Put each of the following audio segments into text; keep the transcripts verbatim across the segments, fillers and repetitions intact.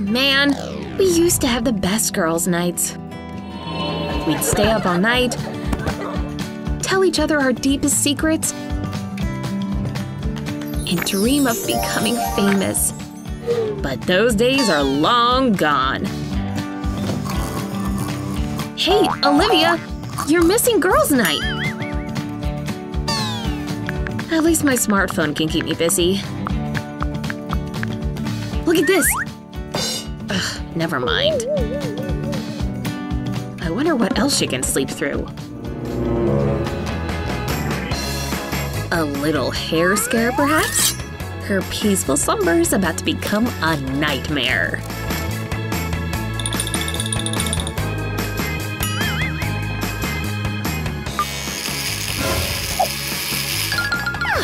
man, we used to have the best girls' nights. We'd stay up all night, tell each other our deepest secrets, and dream of becoming famous. But those days are long gone. Hey, Olivia! You're missing girls' night! At least my smartphone can keep me busy. Look at this! Ugh, never mind. I wonder what else she can sleep through. A little hair scare, perhaps? Her peaceful slumber is about to become a nightmare.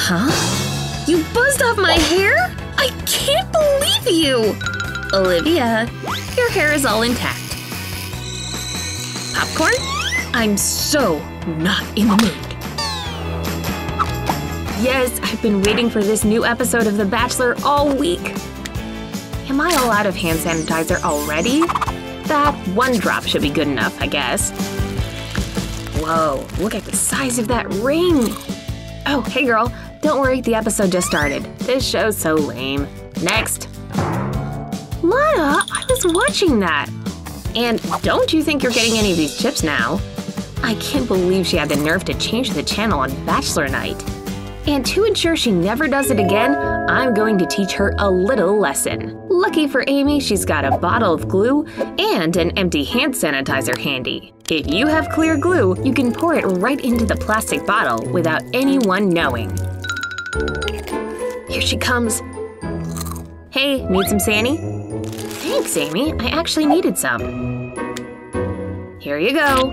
Huh? You buzzed off my hair? I can't believe you! Olivia, your hair is all intact. Popcorn? I'm so not in the mood. Yes, I've been waiting for this new episode of The Bachelor all week. Am I all out of hand sanitizer already? That one drop should be good enough, I guess. Whoa, look at the size of that ring! Oh, hey girl. Don't worry, the episode just started. This show's so lame. Next! Lana, I was watching that! And don't you think you're getting any of these chips now? I can't believe she had the nerve to change the channel on Bachelor Night. And to ensure she never does it again, I'm going to teach her a little lesson. Lucky for Amy, she's got a bottle of glue and an empty hand sanitizer handy. If you have clear glue, you can pour it right into the plastic bottle without anyone knowing. Here she comes. Hey, need some Sanny? Thanks, Amy. I actually needed some. Here you go.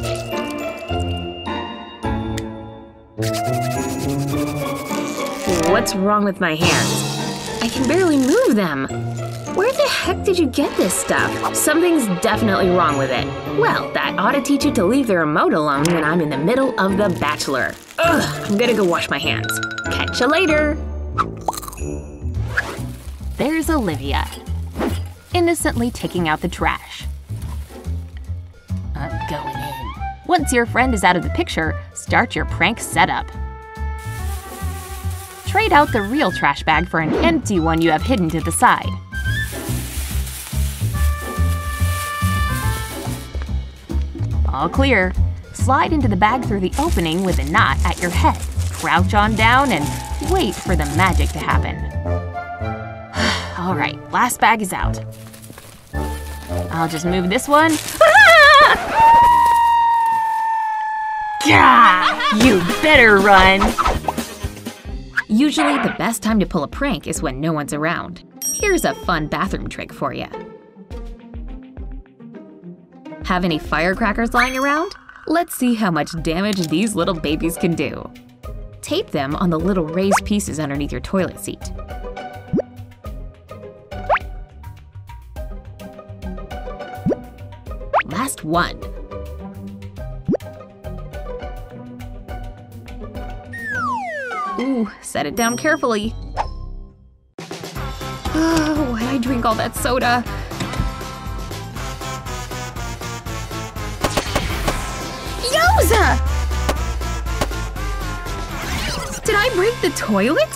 What's wrong with my hands? I can barely move them. Where the heck did you get this stuff? Something's definitely wrong with it. Well, that ought to teach you to leave the remote alone when I'm in the middle of The Bachelor. Ugh, I'm gonna go wash my hands. Catch you later. There's Olivia, innocently taking out the trash. I'm going in. Once your friend is out of the picture, start your prank setup. Trade out the real trash bag for an empty one you have hidden to the side. All clear. Slide into the bag through the opening with a knot at your head. Crouch on down and wait for the magic to happen. All right, last bag is out. I'll just move this one. Gah! You better run! Usually the best time to pull a prank is when no one's around. Here's a fun bathroom trick for you. Have any firecrackers lying around? Let's see how much damage these little babies can do. Tape them on the little raised pieces underneath your toilet seat. Last one. Ooh, set it down carefully. Oh, why'd I drink all that soda? Yowza! Did I break the toilet?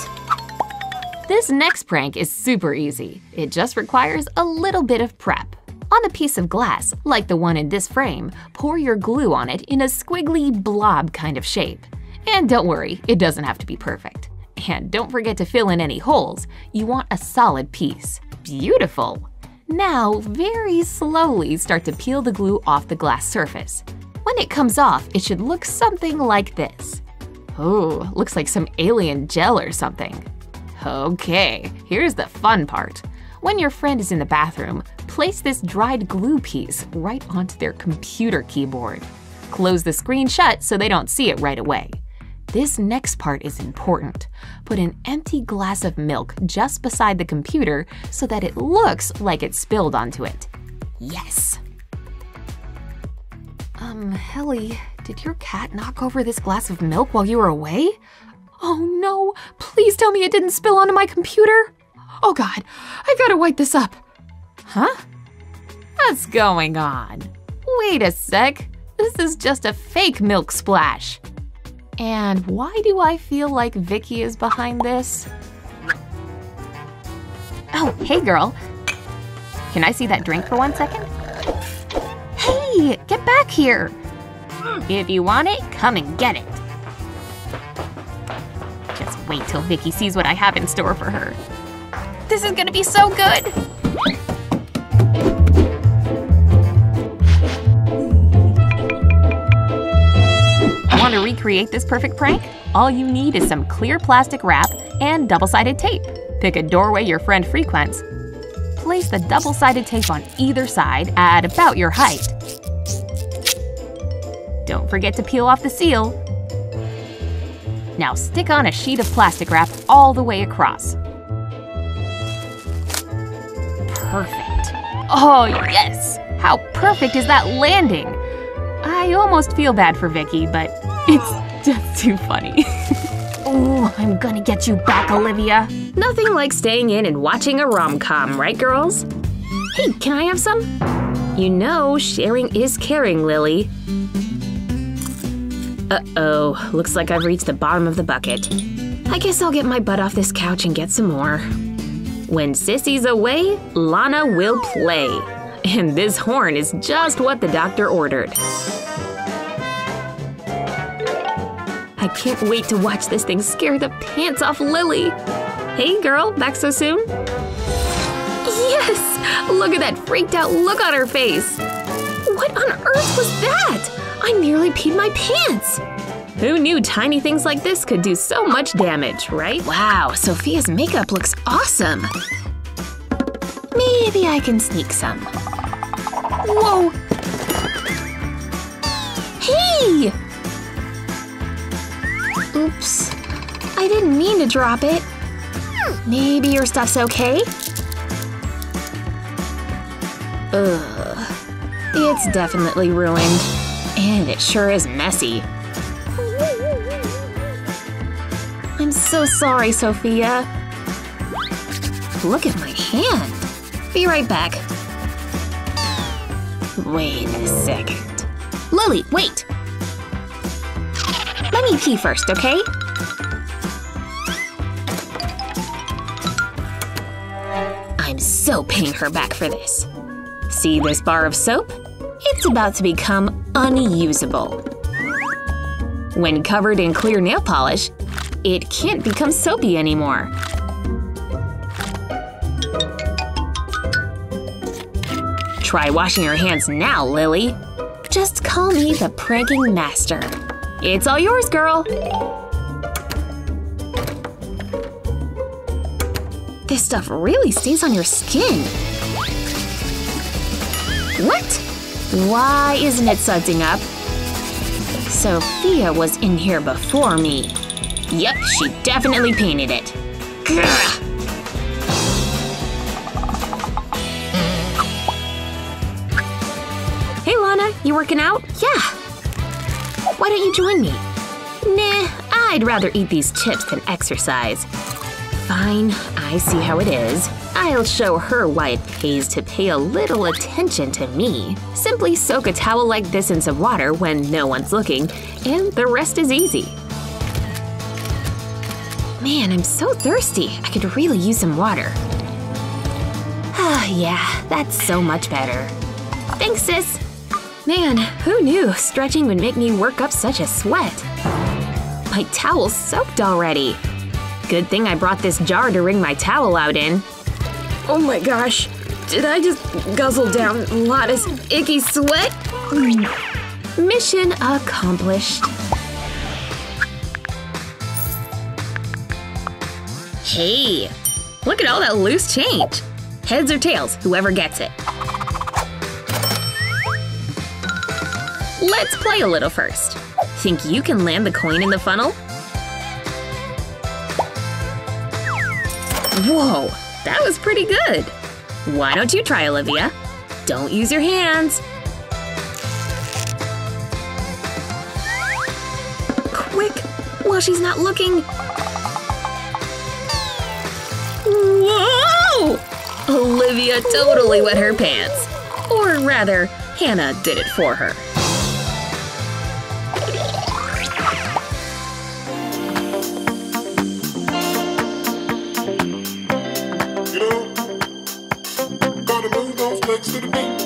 This next prank is super easy. It just requires a little bit of prep. On a piece of glass, like the one in this frame, pour your glue on it in a squiggly blob kind of shape. And don't worry, it doesn't have to be perfect. And don't forget to fill in any holes. You want a solid piece. Beautiful! Now, very slowly start to peel the glue off the glass surface. When it comes off, it should look something like this. Oh, looks like some alien gel or something. Okay, here's the fun part. When your friend is in the bathroom, place this dried glue piece right onto their computer keyboard. Close the screen shut so they don't see it right away. This next part is important. Put an empty glass of milk just beside the computer so that it looks like it spilled onto it. Yes! Um, Helly, did your cat knock over this glass of milk while you were away? Oh no, please tell me it didn't spill onto my computer! Oh god, I've gotta wipe this up! Huh? What's going on? Wait a sec, this is just a fake milk splash. And why do I feel like Vicky is behind this? Oh, hey girl. Can I see that drink for one second? Hey, get back here. If you want it, come and get it. Just wait till Vicky sees what I have in store for her. This is gonna be so good. Want to recreate this perfect prank? All you need is some clear plastic wrap and double-sided tape. Pick a doorway your friend frequents. Place the double-sided tape on either side at about your height. Don't forget to peel off the seal. Now stick on a sheet of plastic wrap all the way across. Perfect. Oh yes! How perfect is that landing? I almost feel bad for Vicky, but it's just too funny. Oh, I'm gonna get you back, Olivia. Nothing like staying in and watching a rom-com, right girls? Hey, can I have some? You know, sharing is caring, Lily. Uh-oh, looks like I've reached the bottom of the bucket. I guess I'll get my butt off this couch and get some more. When Sissy's away, Lana will play. And this horn is just what the doctor ordered. I can't wait to watch this thing scare the pants off Lily! Hey girl, back so soon? Yes! Look at that freaked out look on her face! What on earth was that? I nearly peed my pants! Who knew tiny things like this could do so much damage, right? Wow, Sophia's makeup looks awesome! Maybe I can sneak some. Whoa! Hey! Oops. I didn't mean to drop it. Maybe your stuff's okay? Ugh. It's definitely ruined. And it sure is messy. I'm so sorry, Sophia. Look at my hand. Be right back. Wait a second. Lily, wait! Let me pee first, okay? I'm so paying her back for this. See this bar of soap? It's about to become unusable. When covered in clear nail polish, it can't become soapy anymore. Try washing your hands now, Lily. Just call me the pranking master. It's all yours, girl! This stuff really stays on your skin. What? Why isn't it sudsing up? Sophia was in here before me. Yep, she definitely painted it. Grr. Hey, Lana, you working out? Yeah! Why don't you join me? Nah, I'd rather eat these chips than exercise. Fine, I see how it is. I'll show her why it pays to pay a little attention to me. Simply soak a towel like this in some water when no one's looking, and the rest is easy. Man, I'm so thirsty. I could really use some water. Ah, yeah, that's so much better. Thanks, sis! Man, who knew stretching would make me work up such a sweat? My towel's soaked already. Good thing I brought this jar to wring my towel out in. Oh my gosh, did I just guzzle down Lana's icky sweat? Mission accomplished. Hey, look at all that loose change. Heads or tails, whoever gets it. Let's play a little first. Think you can land the coin in the funnel? Whoa, that was pretty good! Why don't you try, Olivia? Don't use your hands! Quick! While she's not looking! Whoa! Olivia totally wet her pants. Or rather, Hannah did it for her. Gotta move those legs to the beat.